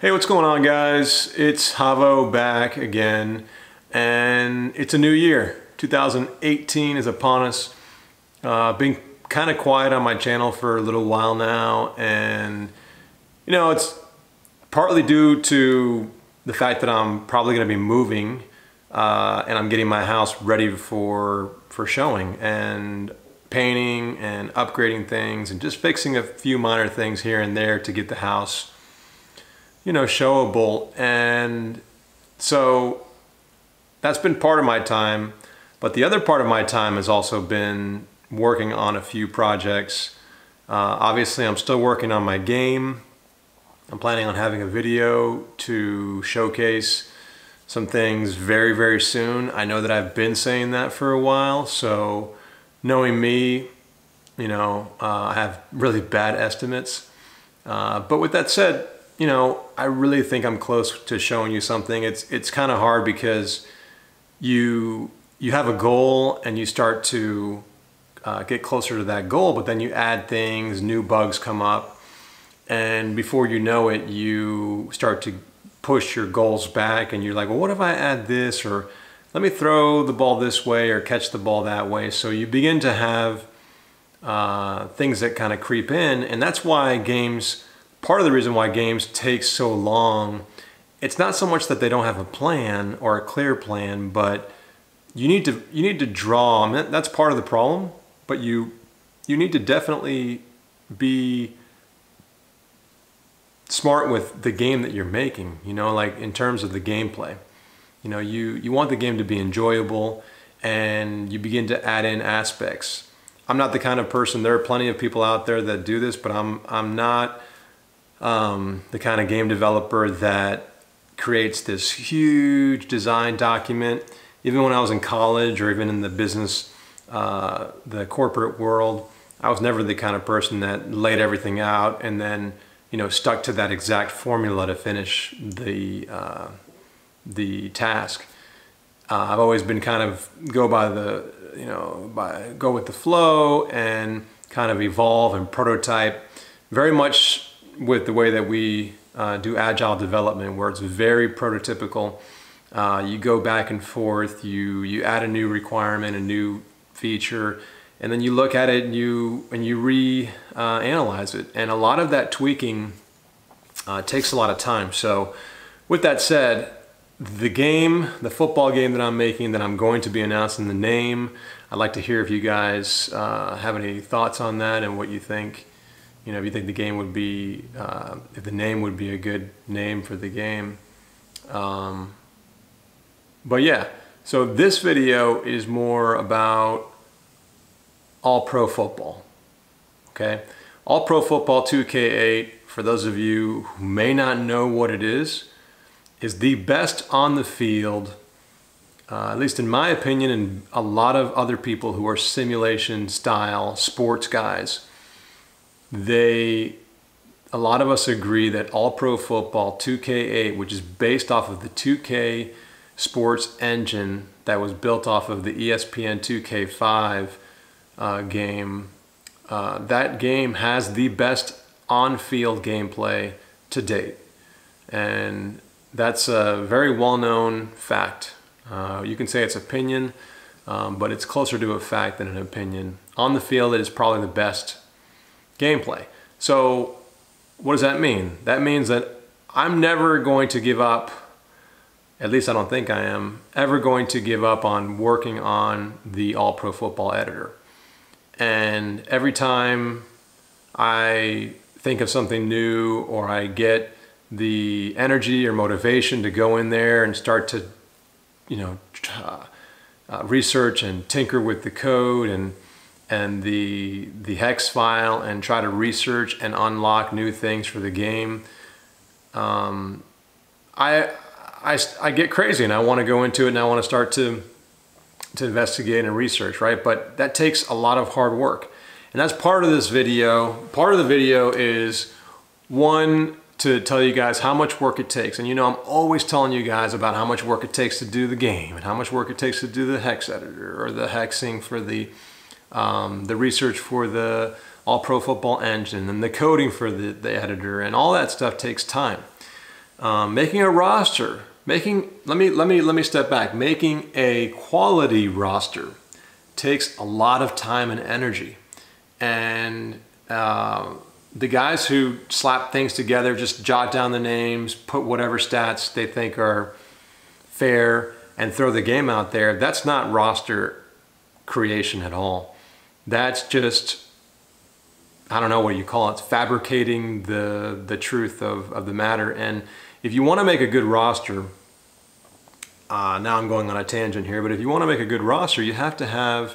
Hey, what's going on, guys? It's Javo back again, and it's a new year. 2018 is upon us. Been kind of quiet on my channel for a little while now, and you know, it's partly due to the fact that I'm probably going to be moving, and I'm getting my house ready for showing and painting and upgrading things and just fixing a few minor things here and there to get the house, you know, showable. And so that's been part of my time, but the other part of my time has also been working on a few projects. Obviously I'm still working on my game. I'm planning on having a video to showcase some things very, very soon. I know that I've been saying that for a while, so knowing me, you know, I have really bad estimates. But with that said, you know, I really think I'm close to showing you something. It's kind of hard because you have a goal and you start to get closer to that goal, but then you add things, new bugs come up, and before you know it, you start to push your goals back and you're like, well, what if I add this, or let me throw the ball this way or catch the ball that way. So you begin to have things that kind of creep in, and that's why games, part of the reason why games take so long, it's not so much that they don't have a plan or a clear plan, but you need to draw. I mean, that's part of the problem, but you need to definitely be smart with the game that you're making, you know, like in terms of the gameplay. You know, you want the game to be enjoyable, and you begin to add in aspects. I'm not the kind of person, there are plenty of people out there that do this, but I'm not the kind of game developer that creates this huge design document. Even when I was in college, or even in the business, the corporate world, I was never the kind of person that laid everything out and then, you know, stuck to that exact formula to finish the task. I've always been kind of go with the flow and kind of evolve and prototype, very much with the way that we do agile development, where it's very prototypical. You go back and forth, you add a new requirement, a new feature, and then you look at it and you re-analyze it. And a lot of that tweaking takes a lot of time. So with that said, the game, the football game that I'm making, that I'm going to be announcing the name, I'd like to hear if you guys have any thoughts on that and what you think. You know, if you think the game would be, if the name would be a good name for the game. But yeah, so this video is more about All-Pro Football, okay? All-Pro Football 2K8, for those of you who may not know what it is the best on the field, at least in my opinion, and a lot of other people who are simulation style sports guys. A lot of us agree that All-Pro Football 2K8, which is based off of the 2K Sports engine that was built off of the ESPN 2K5 game, that game has the best on-field gameplay to date. And that's a very well-known fact. You can say it's opinion, but it's closer to a fact than an opinion. On the field, it is probably the best gameplay. So what does that mean? That means that I'm never going to give up, at least I don't think I am, ever going to give up on working on the All-Pro Football editor. And every time I think of something new, or I get the energy or motivation to go in there and start to, you know, research and tinker with the code and the hex file and try to research and unlock new things for the game, I get crazy and I want to go into it and I want to start to investigate and research, right? But that takes a lot of hard work, and that's part of this video. Part of the video is one, to tell you guys how much work it takes. And you know, I'm always telling you guys about how much work it takes to do the game, and how much work it takes to do the hex editor, or the hexing for the research for the All-Pro Football engine, and the coding for the editor, and all that stuff takes time. Making a roster, let me step back. Making a quality roster takes a lot of time and energy, and the guys who slap things together just jot down the names, put whatever stats they think are fair, and throw the game out there. That's not roster creation at all. That's just, I don't know what you call it, fabricating the truth of the matter. And if you want to make a good roster, now I'm going on a tangent here, but if you want to make a good roster, you have to have,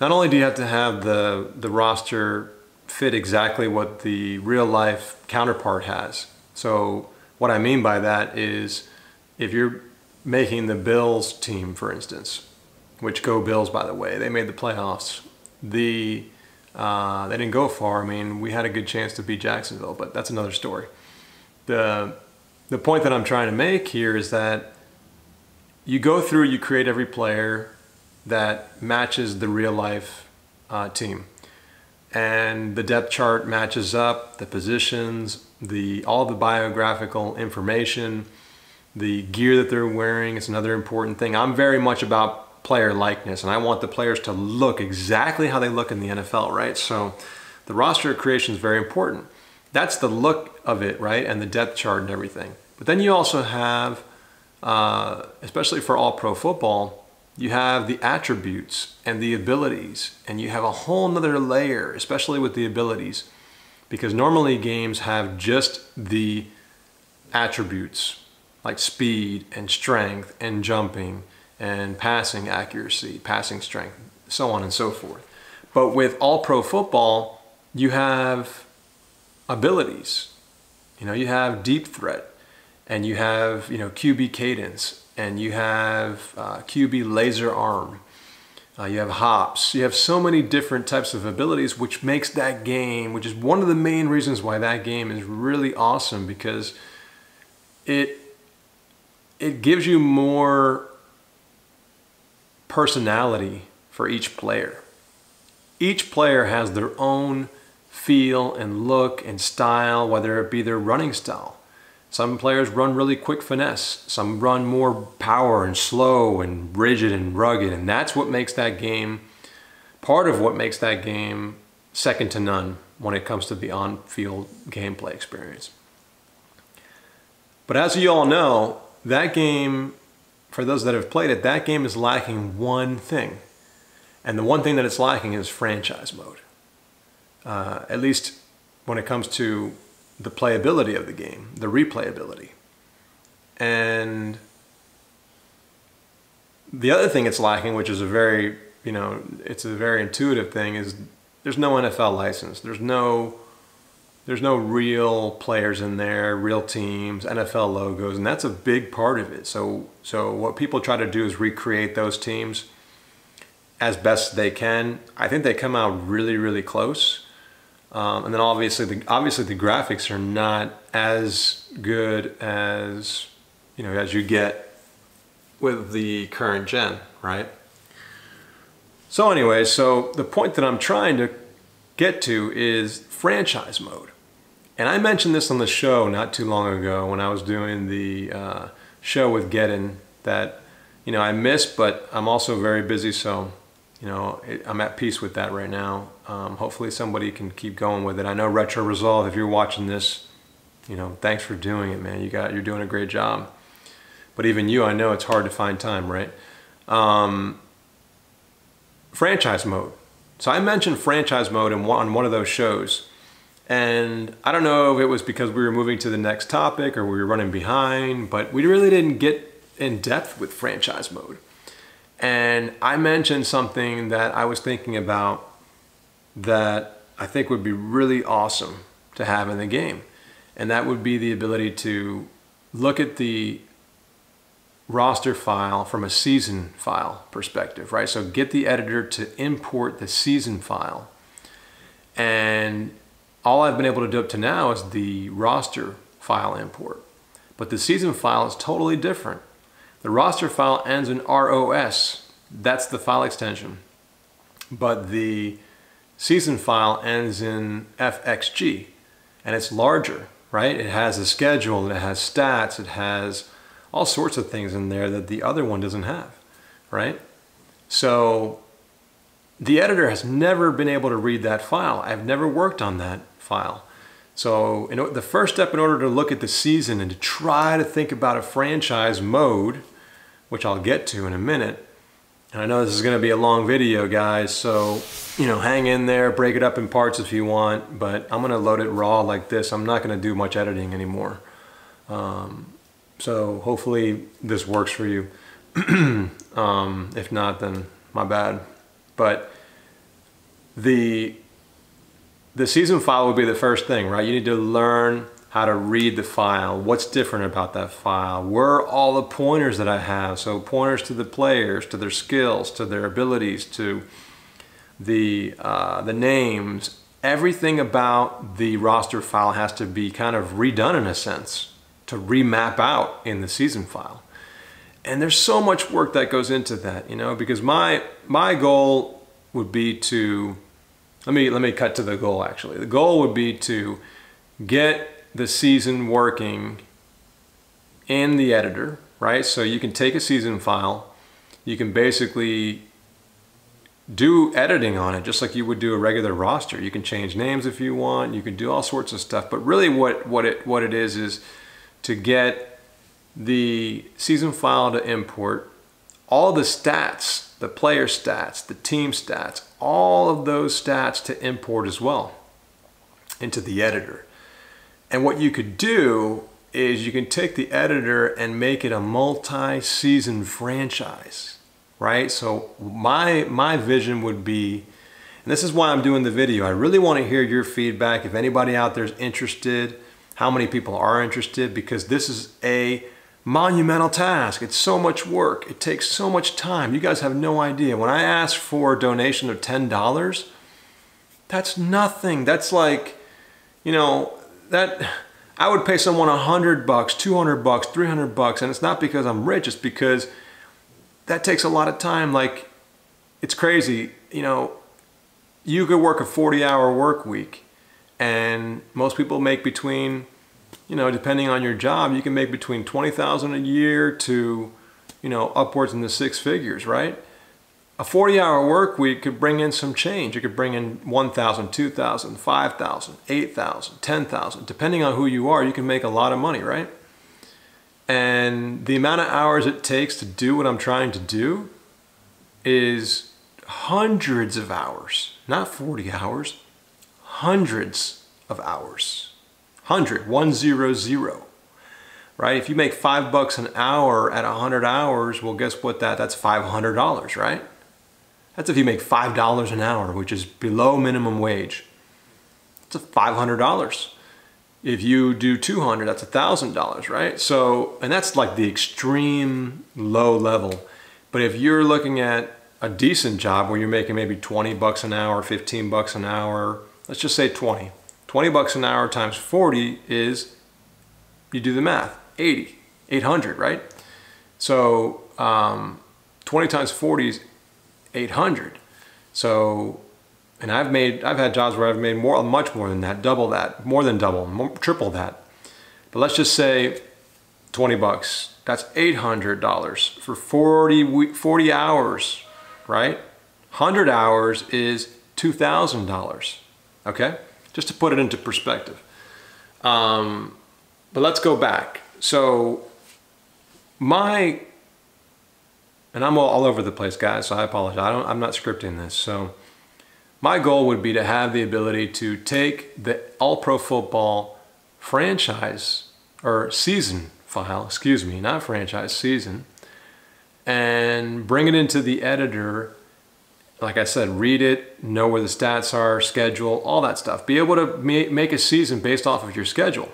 not only do you have to have the roster fit exactly what the real life counterpart has. So what I mean by that is, if you're making the Bills team, for instance, which go Bills, by the way, they made the playoffs. They didn't go far. I mean, we had a good chance to beat Jacksonville, but that's another story. The point that I'm trying to make here is that you go through, you create every player that matches the real life team, and the depth chart matches up, the positions, all the biographical information, the gear that they're wearing is another important thing. I'm very much about player likeness, and I want the players to look exactly how they look in the NFL, right? So the roster creation is very important. That's the look of it, right? And the depth chart and everything. But then you also have, especially for All-Pro Football, you have the attributes and the abilities, and you have a whole nother layer, especially with the abilities, because normally games have just the attributes like speed and strength and jumping and passing accuracy, passing strength, so on and so forth. But with All-Pro Football, you have abilities. You know, you have deep threat, and you have, you know, QB cadence, and you have QB laser arm. You have hops. You have so many different types of abilities, which makes that game, which is one of the main reasons why that game is really awesome, because it gives you more personality for each player. Each player has their own feel and look and style, whether it be their running style. Some players run really quick finesse. Some run more power and slow and rigid and rugged, and that's what makes that game, part of what makes that game second to none when it comes to the on-field gameplay experience. But as you all know, that game, for those that have played it, that game is lacking one thing. And the one thing that it's lacking is franchise mode. At least when it comes to the playability of the game, the replayability. And the other thing it's lacking, which is a very, you know, it's a very intuitive thing, is there's no NFL license. There's no real players in there, real teams, NFL logos, and that's a big part of it. So what people try to do is recreate those teams as best they can. I think they come out really, really close. And then obviously the graphics are not as good as, you know, as you get with the current gen, right? So anyway, so the point that I'm trying to get to is franchise mode. And I mentioned this on the show not too long ago when I was doing the show with Geddon, that, you know, I miss, but I'm also very busy, so, you know, I'm at peace with that right now. Hopefully somebody can keep going with it. I know Retro Resolve, if you're watching this, you know, thanks for doing it, man. You're doing a great job. But even you, I know it's hard to find time, right? Franchise mode. So I mentioned franchise mode on one of those shows, and I don't know if it was because we were moving to the next topic or we were running behind, but we really didn't get in depth with franchise mode. And I mentioned something that I was thinking about that I think would be really awesome to have in the game, and that would be the ability to look at the roster file from a season file perspective, right? So get the editor to import the season file. And all I've been able to do up to now is the roster file import. But the season file is totally different. The roster file ends in ROS. That's the file extension. But the season file ends in FXG, and it's larger. right? It has a schedule, and it has stats, it has all sorts of things in there that the other one doesn't have, right? So the editor has never been able to read that file. I've never worked on that file. So the first step in order to look at the season and to try to think about a franchise mode, which I'll get to in a minute, and I know this is going to be a long video, guys, so hang in there, break it up in parts if you want, but I'm going to load it raw like this. I'm not going to do much editing anymore. So hopefully this works for you. If not, then my bad. But the season file would be the first thing, right? You need to learn how to read the file. What's different about that file? Where are all the pointers that I have? So pointers to the players, to their skills, to their abilities, to the names. Everything about the roster file has to be kind of redone in a sense to remap out in the season file. And there's so much work that goes into that, because my goal would be to, let me cut to the goal actually. The goal would be to get the season working in the editor, right? So you can take a season file, you can basically do editing on it just like you would do a regular roster. You can change names if you want, you can do all sorts of stuff, but really what it is to get the season file to import all the stats, the player stats, the team stats, all of those stats to import as well into the editor. And what you could do is you can take the editor and make it a multi-season franchise, right? So my vision would be, and this is why I'm doing the video, I really want to hear your feedback. If anybody out there is interested, how many people are interested, because this is a monumental task. It's so much work. It takes so much time. You guys have no idea. When I asked for a donation of $10, that's nothing. That's like, that I would pay someone $100, $200, $300, and it's not because I'm rich, it's because that takes a lot of time. Like, it's crazy, you could work a 40-hour work week, and most people make between, depending on your job, you can make between $20,000 a year to, upwards in the six figures, right? A 40-hour work week could bring in some change. It could bring in $1,000, $2,000, $5,000, $8,000, $10,000. Depending on who you are, you can make a lot of money, right? And the amount of hours it takes to do what I'm trying to do is hundreds of hours. Not 40 hours, hundreds of hours. 100, 100. Right? If you make $5 an hour at 100 hours, well, guess what? That's $500, right? That's if you make $5 an hour, which is below minimum wage. It's $500. If you do 200, that's $1,000, right? So, and that's like the extreme low level. But if you're looking at a decent job where you're making maybe $20 an hour, $15 an hour, let's just say 20. $20 an hour times 40 is, you do the math, 80, 800, right? So 20 times 40 is 800. So, and I've had jobs where I've made more, much more than that, double that, more than double, more, triple that. But let's just say $20. That's $800 for 40 hours, right? 100 hours is $2,000, okay? Just to put it into perspective. But let's go back. So and I'm all over the place, guys, so I apologize. I'm not scripting this. So my goal would be to have the ability to take the All-Pro Football franchise or season file, excuse me, not franchise, season, and bring it into the editor. Like I said, read it, know where the stats are, schedule, all that stuff. Be able to make a season based off of your schedule.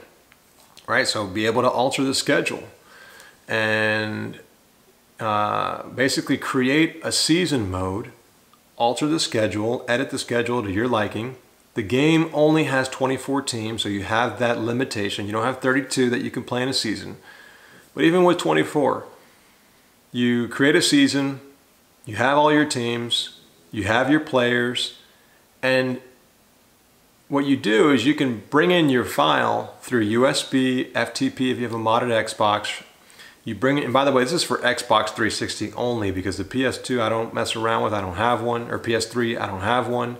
Right, so be able to alter the schedule and basically create a season mode, alter the schedule, edit the schedule to your liking. The game only has 24 teams, so you have that limitation. You don't have 32 that you can play in a season. But even with 24, you create a season, you have all your teams, you have your players, and what you do is you can bring in your file through USB, FTP if you have a modded Xbox. You bring it, and by the way, this is for Xbox 360 only because the PS2 I don't mess around with, I don't have one, or PS3 I don't have one.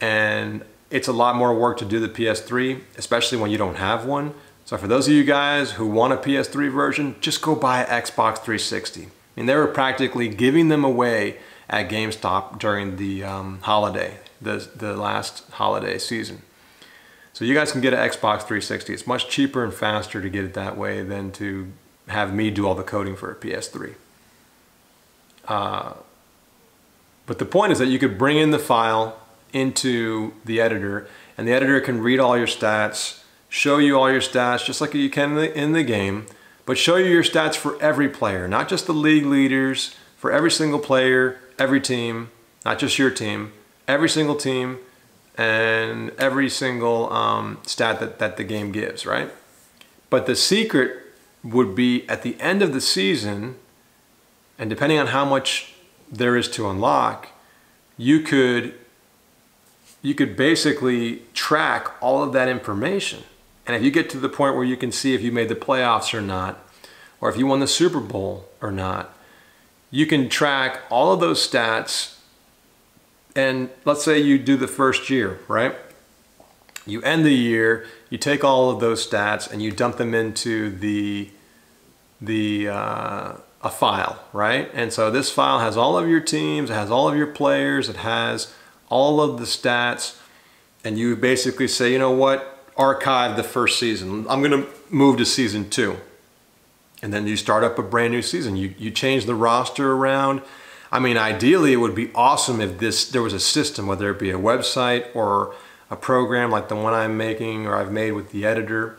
And it's a lot more work to do the PS3, especially when you don't have one. So for those of you guys who want a PS3 version, just go buy an Xbox 360. I mean, they were practically giving them away at GameStop during the holiday, the last holiday season. So you guys can get an Xbox 360. It's much cheaper and faster to get it that way than to have me do all the coding for a PS3. But the point is that you could bring in the file into the editor, and the editor can read all your stats, show you all your stats, just like you can in the game, but show you your stats for every player, not just the league leaders, for every single player, every team, not just your team, every single team, and every single stat that the game gives, right? But the secret would be at the end of the season, and depending on how much there is to unlock, you could basically track all of that information. And if you get to the point where you can see if you made the playoffs or not, or if you won the Super Bowl or not, you can track all of those stats. And let's say you do the first year, right? You end the year, you take all of those stats and you dump them into a file, right? And so this file has all of your teams, it has all of your players, it has all of the stats, and you basically say, you know what, archive the first season. I'm gonna move to season 2. And then you start up a brand new season. You change the roster around. I mean, ideally it would be awesome if there was a system, whether it be a website or a program like the one I'm making or I've made with the editor,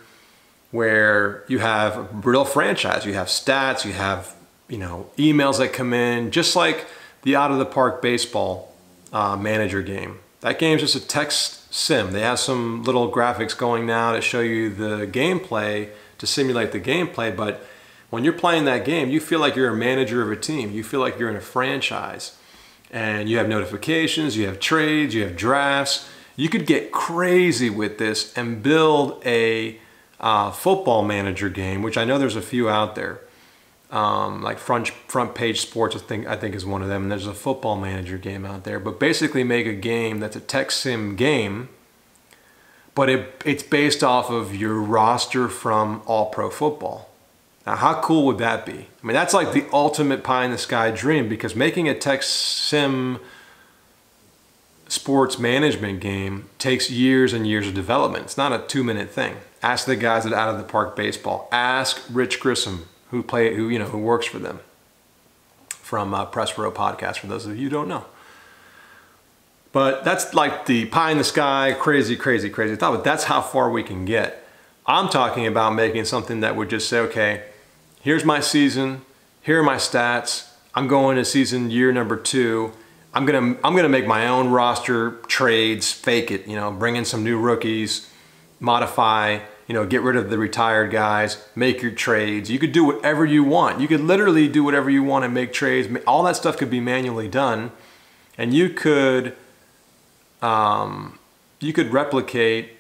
where you have a real franchise, you have stats, you have, you know, emails that come in, just like the Out of the Park Baseball manager game. That game is just a text sim. They have some little graphics going now to show you the gameplay, to simulate the gameplay, but when you're playing that game, you feel like you're a manager of a team. You feel like you're in a franchise, and you have notifications, you have trades, you have drafts. You could get crazy with this and build a football manager game, which I know there's a few out there. Like Front Page Sports, I think is one of them. And there's a football manager game out there. But basically make a game that's a tech sim game, but it's based off of your roster from All-Pro Football. Now, how cool would that be? I mean, that's like the ultimate pie-in-the-sky dream, because making a tech sim sports management game takes years and years of development. It's not a 2-minute thing. Ask the guys at Out of the Park Baseball. Ask Rich Grissom, who works for them, from Press Row Podcast, for those of you who don't know. But that's like the pie in the sky, crazy, crazy, crazy thought, but that's how far we can get. I'm talking about making something that would just say, okay, here's my season, here are my stats, I'm going to season year number 2, I'm gonna make my own roster, trades, fake it, you know, bring in some new rookies, modify, you know, get rid of the retired guys, make your trades. You could do whatever you want. You could literally do whatever you want and make trades. All that stuff could be manually done, and you could replicate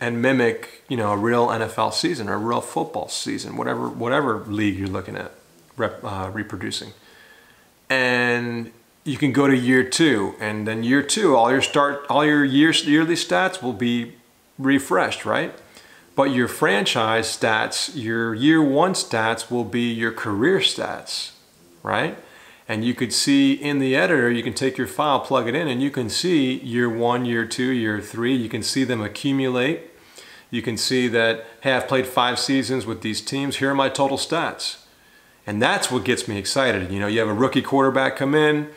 and mimic, you know, a real NFL season or a real football season, whatever league you're looking at reproducing. And you can go to year 2, and then year 2, all your yearly stats will be refreshed, right? But your franchise stats, your year 1 stats will be your career stats, right? And you could see in the editor, you can take your file, plug it in, and you can see year 1, year 2, year 3. You can see them accumulate. You can see that, hey, I've played 5 seasons with these teams. Here are my total stats. And that's what gets me excited. You know, you have a rookie quarterback come in,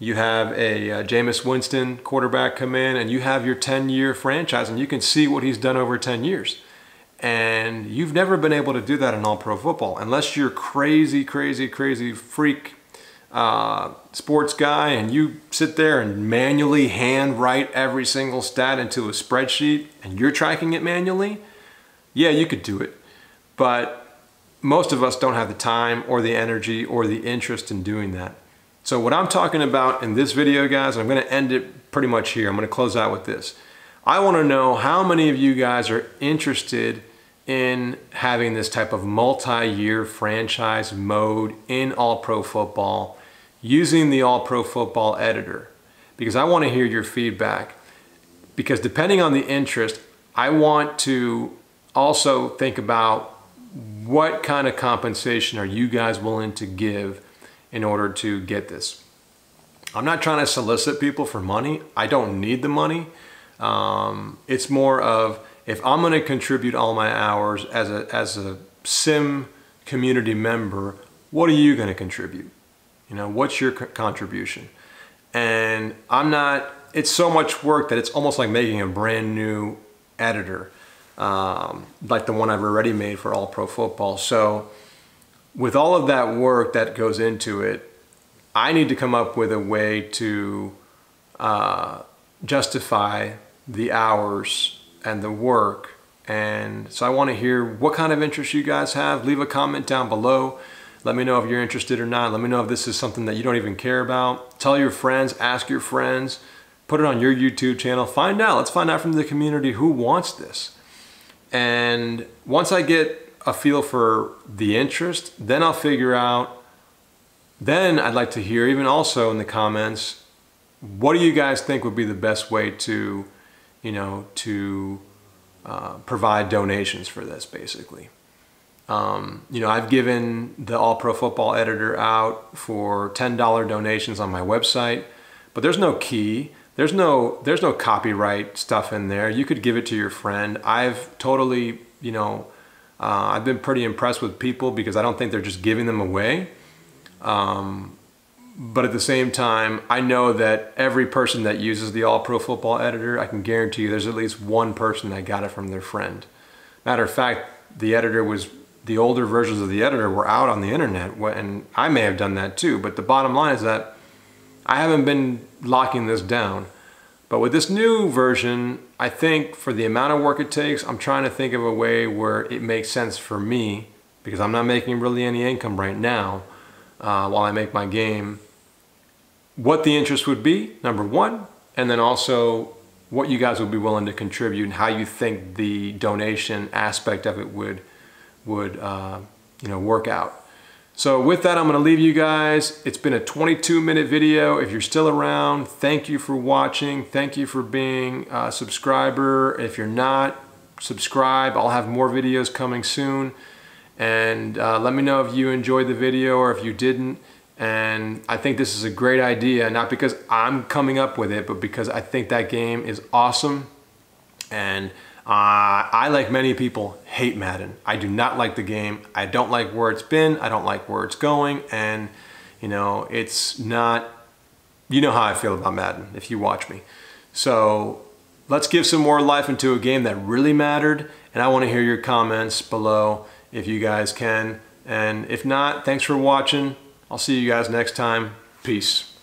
you have a Jameis Winston quarterback come in, and you have your 10-year franchise, and you can see what he's done over 10 years. And you've never been able to do that in All-Pro Football, unless you're crazy, crazy, crazy freak sports guy, and you sit there and manually handwrite every single stat into a spreadsheet, and you're tracking it manually. Yeah, you could do it, but most of us don't have the time or the energy or the interest in doing that. So what I'm talking about in this video, guys, I'm gonna end it pretty much here. I'm going to close out with this. I want to know how many of you guys are interested in having this type of multi-year franchise mode in All-Pro Football using the All-Pro Football editor, because I want to hear your feedback, because depending on the interest, I want to also think about what kind of compensation are you guys willing to give in order to get this. I'm not trying to solicit people for money. I don't need the money. It's more of, if I'm going to contribute all my hours as a sim community member, what are you going to contribute? You know, what's your contribution? And I'm not, it's so much work that it's almost like making a brand new editor, like the one I've already made for All Pro Football. So with all of that work that goes into it, I need to come up with a way to justify the hours and the work. And so I want to hear what kind of interest you guys have. Leave a comment down below. Let me know if you're interested or not. Let me know if this is something that you don't even care about. Tell your friends, ask your friends, put it on your YouTube channel. Find out, let's find out from the community who wants this. And once I get a feel for the interest, then I'll figure out, then I'd like to hear, even also in the comments, what do you guys think would be the best way to, you know, to provide donations for this, basically. You know, I've given the All Pro Football editor out for $10 donations on my website, but there's no key. There's no copyright stuff in there. You could give it to your friend. I've totally, you know, I've been pretty impressed with people because I don't think they're just giving them away. But at the same time, I know that every person that uses the All Pro Football editor, I can guarantee you there's at least one person that got it from their friend. Matter of fact, the editor was, the older versions of the editor were out on the internet, and I may have done that too. But the bottom line is that I haven't been locking this down. But with this new version, I think for the amount of work it takes, I'm trying to think of a way where it makes sense for me, because I'm not making really any income right now while I make my game. What the interest would be, number one, and then also what you guys would be willing to contribute and how you think the donation aspect of it would you know, work out. So with that, I'm going to leave you guys. It's been a 22-minute video. If you're still around, thank you for watching. Thank you for being a subscriber. If you're not, subscribe. I'll have more videos coming soon. And let me know if you enjoyed the video or if you didn't. And I think this is a great idea, not because I'm coming up with it, but because I think that game is awesome. And I, like many people, hate Madden. I do not like the game. I don't like where it's been. I don't like where it's going. And, you know, it's not, you know how I feel about Madden if you watch me. So let's give some more life into a game that really mattered. And I want to hear your comments below if you guys can. And if not, thanks for watching. I'll see you guys next time. Peace.